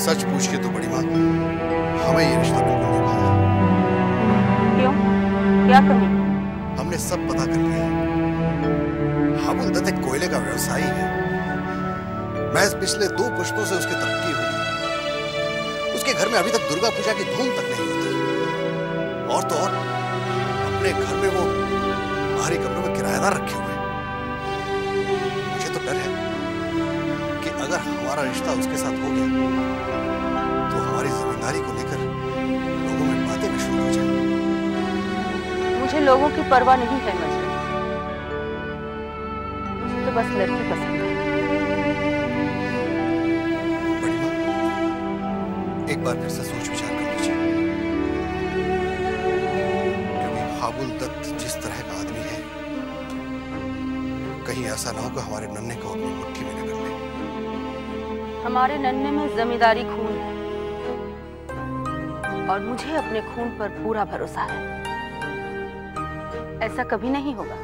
सच पूछ के तो बड़ी बात, हमें ये रिश्ता बिल्कुल नहीं भाया। क्यों? क्या कमी? हमने सब पता कर लिया। हाबुल दत्त एक कोयले का व्यवसायी है। महज पिछले 2 पुश्तों से उसकी तरक्की हुई। उसके घर में अभी तक दुर्गा पूजा की धूम तक नहीं होती। और तो और अपने घर में वो बाहरी कमरों में किराएदार रखे हुए। मुझे तो डर है कि अगर हमारा रिश्ता उसके साथ हो गया तो हमारी जिम्मेदारी को लेकर लोगों में बातें भी शुरू हो जाए। मुझे लोगों की परवाह नहीं है मजनू, मुझे तो बस लड़की पसंद है। बड़ी माँ, एक बार फिर से सोच विचार कर लीजिए, क्योंकि हाबुल दत्त जिस तरह का आदमी है, कहीं ऐसा ना हो कि हमारे नन्हे को अपनी मुट्ठी में लेकर ले। हमारे नन्हे में जमींदारी खून है और मुझे अपने खून पर पूरा भरोसा है, ऐसा कभी नहीं होगा।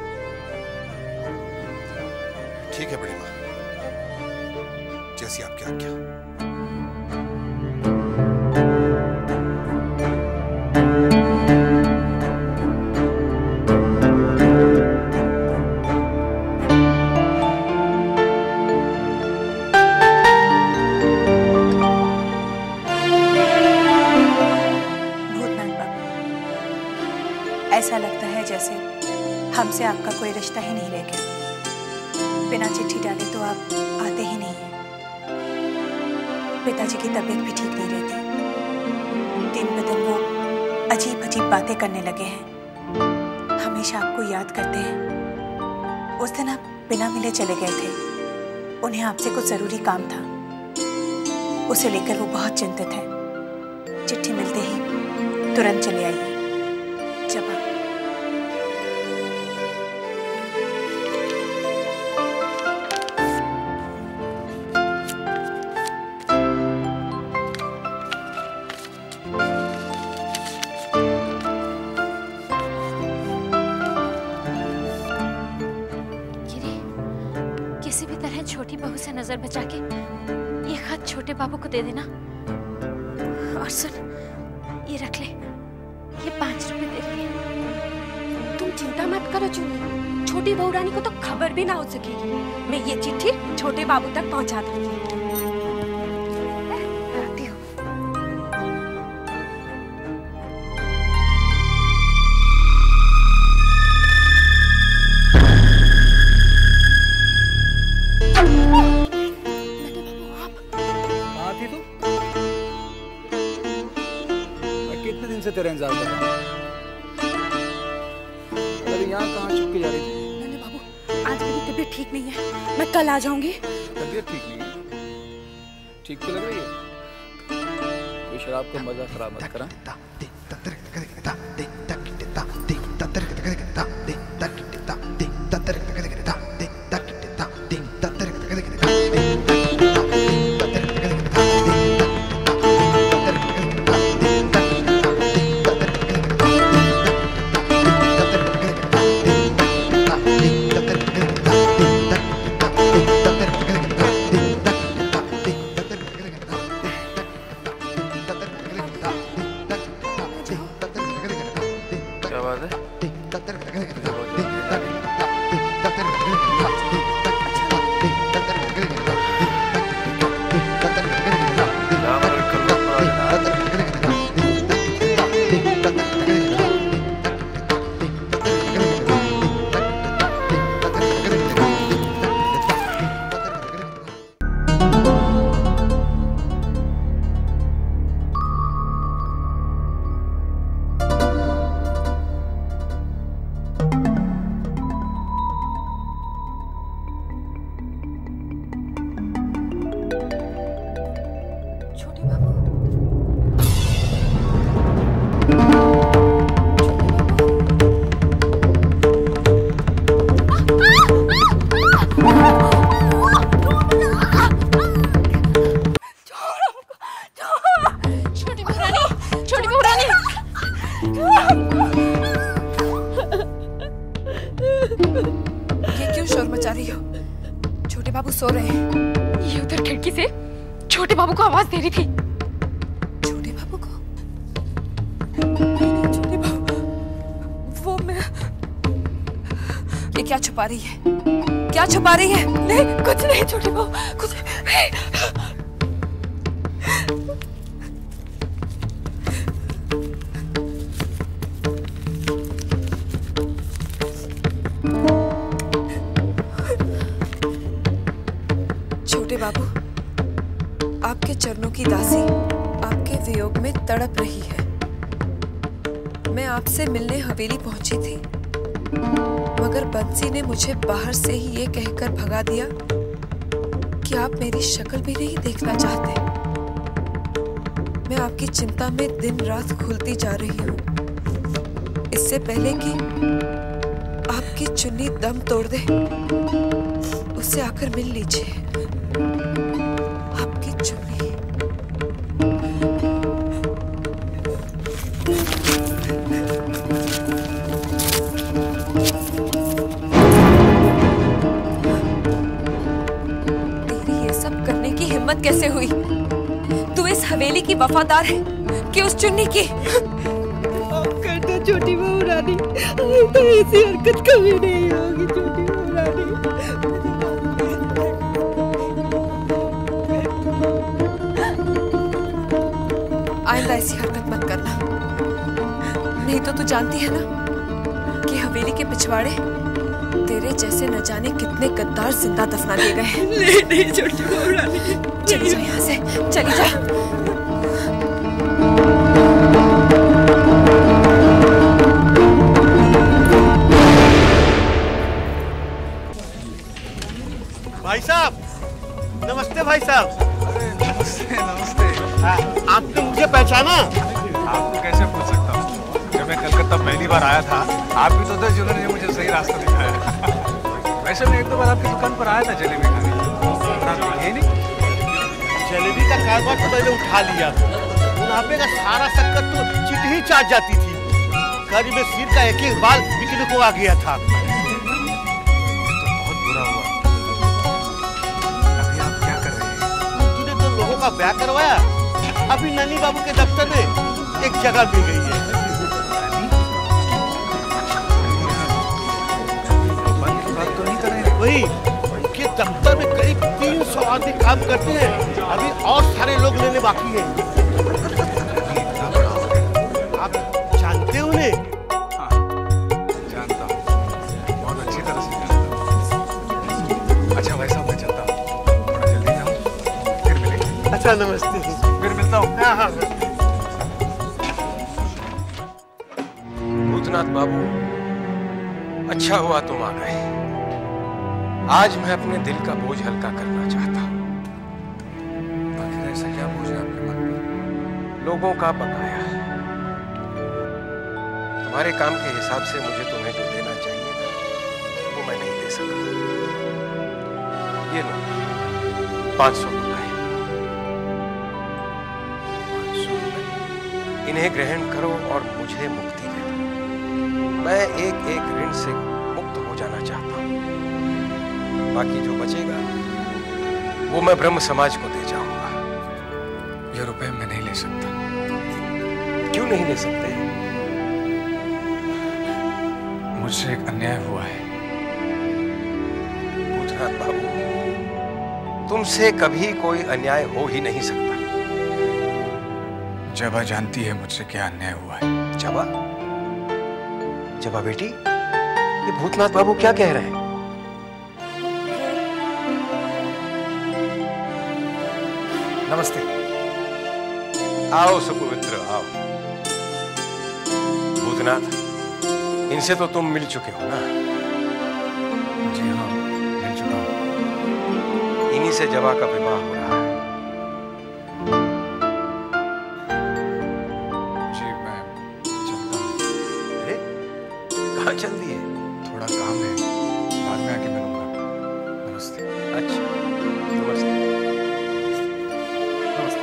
ठीक है बड़ी माँ, जैसी आपकी आज्ञा। ऐसा लगता है जैसे हमसे आपका कोई रिश्ता ही नहीं रह गया। बिना चिट्ठी डाले तो आप आते ही नहीं हैं। पिताजी की तबीयत भी ठीक नहीं रहती। दिन ब दिन वो अजीब अजीब बातें करने लगे हैं। हमेशा आपको याद करते हैं। उस दिन आप बिना मिले चले गए थे। उन्हें आपसे कुछ ज़रूरी काम था, उसे लेकर वो बहुत चिंतित हैं। चिट्ठी मिलते ही तुरंत चले आई। छोटी बहू से नजर बचा के ये खत छोटे बाबू को दे देना। और सुन, ये रख ले, ये 5 रुपए दे रही। तुम चिंता मत करो चुन्नी, छोटी बहुरानी को तो खबर भी ना हो सकेगी। मैं ये चिट्ठी छोटे बाबू तक पहुंचा दूंगी। तेरे इंतजार कर रहा हूं। अरे यहाँ कहाँ छुप के जा रही थी? नन्हे बाबू, आज मेरी तबीयत ठीक नहीं है, मैं कल आ जाऊंगी। तबीयत ठीक नहीं है? ठीक तो लग रही है? ये शराब का मजा खराब मत करा। छोटे बाबू सो रहे हैं। ये उधर खिड़की से छोटे बाबू को आवाज दे रही थी। नहीं छोटी बहू, वो मैं। ये क्या छुपा रही है? क्या छुपा रही है? नहीं कुछ नहीं छोटी बहू, कुछ नहीं। बाबू, आपके चरणों की दासी आपके वियोग में तड़प रही है। मैं आपसे मिलने हवेली पहुंची थी, मगर बंसी ने मुझे बाहर से ही ये कहकर भगा दिया कि आप मेरी शक्ल भी नहीं देखना चाहते। मैं आपकी चिंता में दिन रात घुलती जा रही हूँ। इससे पहले कि आपकी चुन्नी दम तोड़ दे, उससे आकर मिल लीजिए। आपकी चुन्नी तेरी ये सब करने की हिम्मत कैसे हुई? तू इस हवेली की वफादार है कि उस चुन्नी की? कर दो छोटी बहुरानी, तो ऐसी हरकत कभी नहीं होगी। छोटी बहुरानी आइंदा ऐसी हरकत मत करना, नहीं तो तू जानती है ना कि हवेली के पिछवाड़े तेरे जैसे न जाने कितने गद्दार जिंदा दफना दिए गए हैं। नहीं नहीं छोटी बहुरानी, चली जा यहाँ से, चली जा। भाई साहब नमस्ते। भाई साहब नमस्ते नमस्ते। आपने मुझे पहचाना? आपको कैसे भूल सकता हूँ, जब मैं कलकत्ता पहली बार आया था आप भी तो थे जिन्होंने मुझे सही रास्ता दिखाया। वैसे मैं एक दो बार आपकी दुकान पर आया था जलेबी खाने, ये नहीं जलेबी का कारोबार तो मैंने उठा लिया, मुनाफे का सारा सक्कत तो चिट ही चाट जाती थी। करीब में सिर का एक एक बाल बिकने को आ गया था। ब्याह करवाया, अभी ननी बाबू के दफ्तर में एक जगह मिल गई है। तो नहीं कर रहे वही, उनके दफ्तर में करीब 300 आदमी काम करते हैं, अभी और सारे लोग लेने बाकी हैं। आप जानते हो उन्हें? हाँ, जानता हूँ, बहुत अच्छी तरह से जानता हूँ। अच्छा भाई साहब मैं चलता हूँ, थोड़ा जल्दी जाऊँ, फिर मिलेंगे। अच्छा नमस्ते, फिर मिलता हूँ। हाँ हाँ। भूतनाथ बाबू, अच्छा हुआ तुम आ गए। आज मैं अपने दिल का बोझ हल्का करना चाहता हूँ। आखिर ऐसा क्या बोझ है आपके मन में? लोगों का बकाया। तुम्हारे काम के हिसाब से मुझे तुम्हें जो देना चाहिए था वो मैं नहीं दे सका। ये लो 500 इन्हें ग्रहण करो और मुझे मुक्ति दे दो। मैं एक एक ऋण से मुक्त हो जाना चाहता हूँ। बाकी जो बचेगा वो मैं ब्रह्म समाज को दे जाऊंगा। ये रुपए मैं नहीं ले सकता। क्यों नहीं ले सकते? मुझसे एक अन्याय हुआ है। भूतनाथ बाबू, तुमसे कभी कोई अन्याय हो ही नहीं सकता। जबा जानती है मुझसे क्या अन्याय हुआ है। जबा? जबा बेटी, ये भूतनाथ बाबू क्या कह रहे हैं? नमस्ते। आओ सुपवित्र आओ। भूतनाथ, इनसे तो तुम मिल चुके हो ना? जी हाँ, मिल चुका हूँ। इन्हीं से जबा का विवाह हो रहा है। जल्दी है, थोड़ा काम है, बाद में आके मिलूंगा। नमस्ते। अच्छा नमस्ते नमस्ते।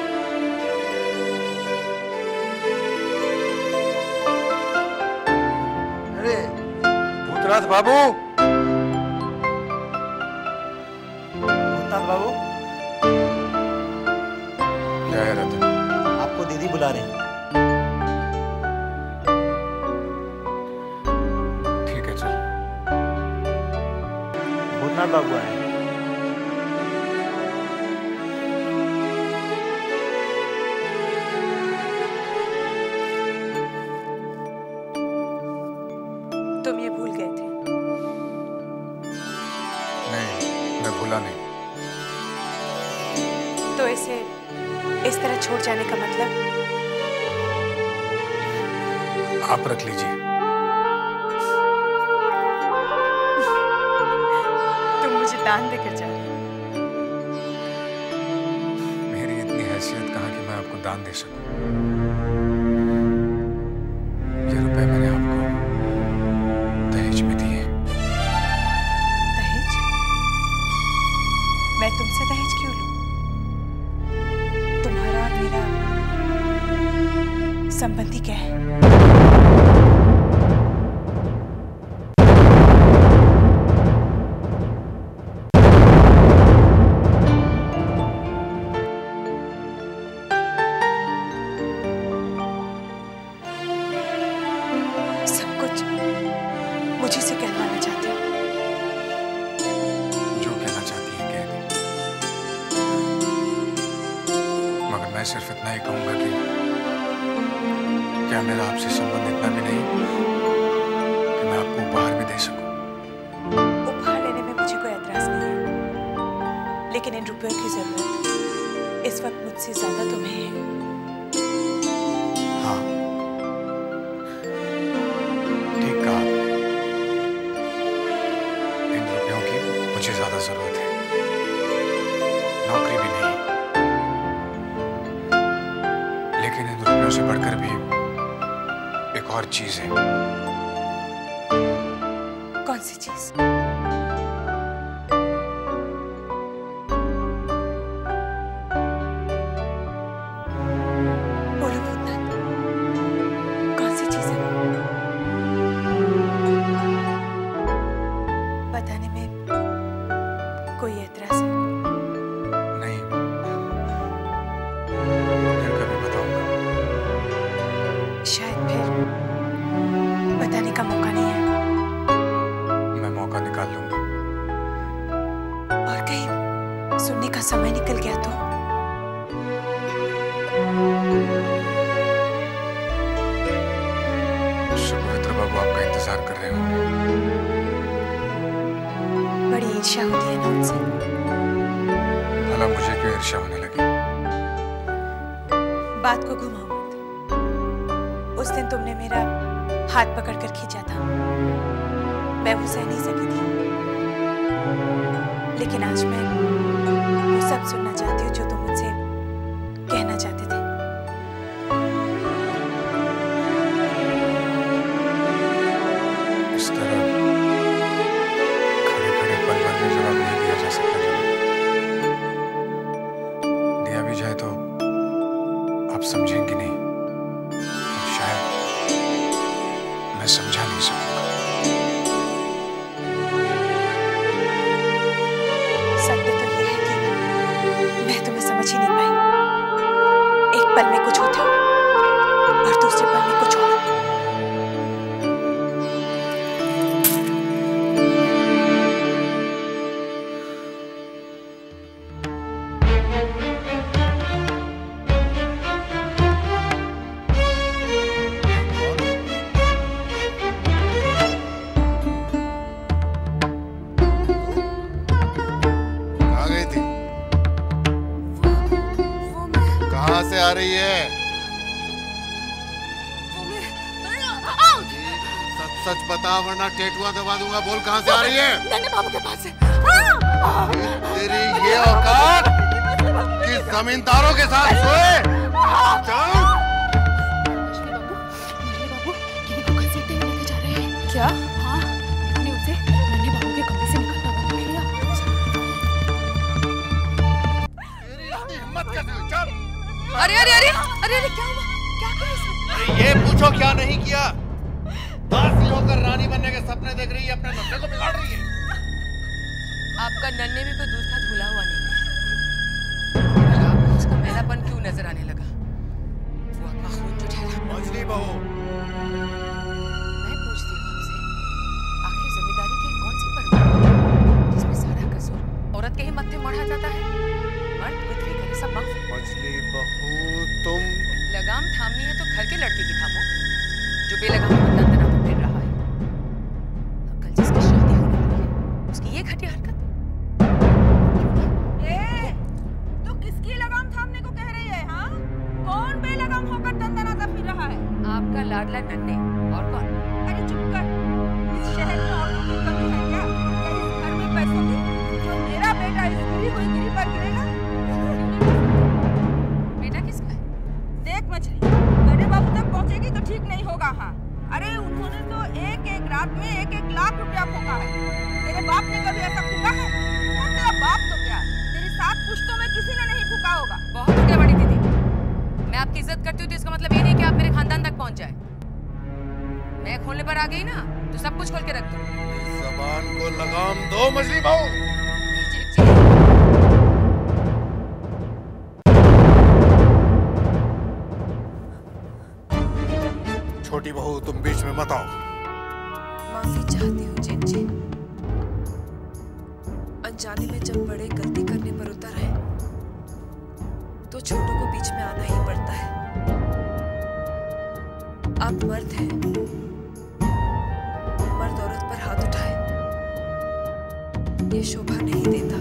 अरे भूतनाथ बाबू, भूतनाथ बाबू जय रतन, आपको दीदी बुला रही। भूतनाथ बाबू आए हैं। तुम ये भूल गए थे? नहीं, मैं भूला नहीं। तो इसे इस तरह छोड़ जाने का मतलब? आप रख लीजिए। दान देकर जा रही हूं। मेरी इतनी हैसियत कहां कि मैं आपको दान दे सकूं। ये रुपए मैंने आपको दहेज में दिए। दहेज? मैं तुमसे दहेज क्यों लूं? तुम्हारा और मेरा संबंधी क्या है? सिर्फ इतना ही कहूंगा कि क्या मेरा आपसे संबंध इतना भी नहीं कि मैं आपको उपहार भी दे सकूं। उपहार लेने में मुझे कोई एतराज नहीं है, लेकिन इन रुपयों की जरूरत इस वक्त मुझसे ज्यादा तुम्हें है। हाँ, ठीक कहा, इन रुपयों की मुझे ज्यादा जरूरत है। नौकरी भी नहीं, लेकिन इन रुपयों से बढ़कर भी एक और चीज है। कौन सी चीज? बोलो भूतनाथ, कौन सी चीज है? बताने में कोई एतराज है? का मौका नहीं है। मैं मौका निकाल लूंगा। और कहीं सुनने का समय निकल गया तो? सुब्रत बाबू आपका इंतजार कर रहे होंगे। बड़ी ईर्ष्या होती है ना उनसे। भला मुझे क्यों ईर्ष्या होने लगी? बात को घुमाओ मत। उस दिन तुमने मेरा हाथ पकड़कर खींचा था, मैं वो सह नहीं सकी थी, लेकिन आज मैं वो सब सुनना चाहती हूँ जो तुम मुझसे कहना चाहते थे। इस तरह खड़े खड़े पल में जवाब नहीं दिया जा सकता। दिया भी जाए तो आप समझेंगे नहीं, समझा नहीं सकूंगा। सत्य तो यह है कि मैं तुम्हें समझ ही नहीं पाई। एक पल में कुछ होते हो और दूसरे पल में कुछ और। से आ रही है सच सच बता, वरना टेटुआ दबा दूंगा। बोल, कहां से आ रही है? नन्हे बाबू के पास से। तेरी ये औकात कि जमींदारों के साथ सोए? क्या? हाँ, हमने उसे नन्हे बाबू के कमरे से निकालना बंद किया। अरे अरे अरे अरे अरे, क्या हुआ? क्या किया इसने? ये पूछो क्या नहीं किया। दासी होकर रानी बनने के सपने देख रही है, अपने नन्हे को बिगाड़ रही है। आपका नन्हे भी कोई दूध का धुला हुआ नहीं है। आपको उसका मैलापन क्यों नजर आने लगा? वो आपका खून जो ठहरा। मजली बहू, मैं पूछती हूँ आपसे, आखिर जमींदारी की कौन सी परवाह जिसमें सारा पतली बहू तुम। लगाम थामनी है तो घर के लड़के की थामो, जो बेलगाम तनाव में फिर रहा है। कल जिसकी शादी होने वाली है उसकी ये घटिया हरकत। ए, तू किसकी लगाम थामने को कह रही है? हाँ, कौन बेलगाम होकर तनाव में फिर रहा है? आपका लाडला नन्हे और कौन? अरे चुप कर, इस शहर में औरतों की कमी है क्या? क्या इस घर में पैसों की? जो मेरा बेटा इस गिरी हुई गिरी पर गिरेगा। मछली बड़े बाबू तक पहुंचेगी तो ठीक नहीं होगा। हाँ, अरे उन्होंने तो एक एक रात में एक एक लाख रुपया भोगा है। तेरे बाप ने कभी ऐसा भूखा है? और तेरा बाप तो क्या, तेरी सात पुश्तों में किसी ने नहीं भूखा होगा। बहुत हो गया बड़ी दीदी, मैं आपकी इज्जत करती हूँ तो इसका मतलब ये नहीं कि आप मेरे खानदान तक पहुँच जाए। मैं खोलने पर आ गई ना तो सब कुछ खोल के रख दूँ। जबान को लगाम दो मछली भाऊ। छोटी बहू तुम बीच में मत आओ। माफी चाहती हूँ जीत जी, अनजाने में जब बड़े गलती करने पर उतर है तो छोटों को बीच में आना ही पड़ता है। आप मर्द हैं, मर्द औरत पर हाथ उठाए ये शोभा नहीं देता।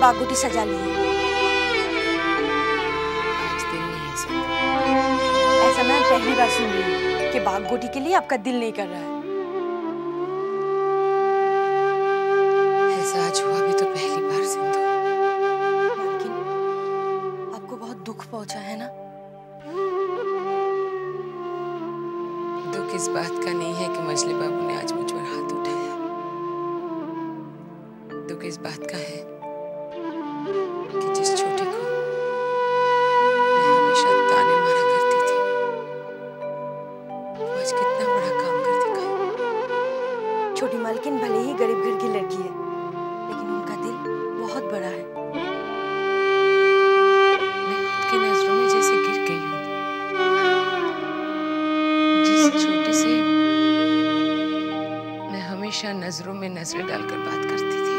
बागुटी सजा ली है। आज दिल नहीं है सुनता। ऐसा मैं पहली बार सुन रही हूँ कि बागुटी के लिए आपका दिल नहीं कर रहा है। ऐसा आज हुआ भी तो पहली बार सिंधु। लेकिन आपको बहुत दुख पहुँचा है ना? दुख इस बात का नहीं है कि मछली बाबू ने आज मुझ पर हाथ उठाया। दुख इस बात का है कि जिस छोटी को मैं हमेशा ताने मारा करती थी वो आज कितना बड़ा काम कर दिखाया। छोटी मालकिन भले ही गरीब घर की लड़की है लेकिन उनका दिल बहुत बड़ा है। मैं खुद की नजरों में जैसे गिर गई हूँ। जिस छोटी से मैं हमेशा नजरों में नजरें डालकर बात करती थी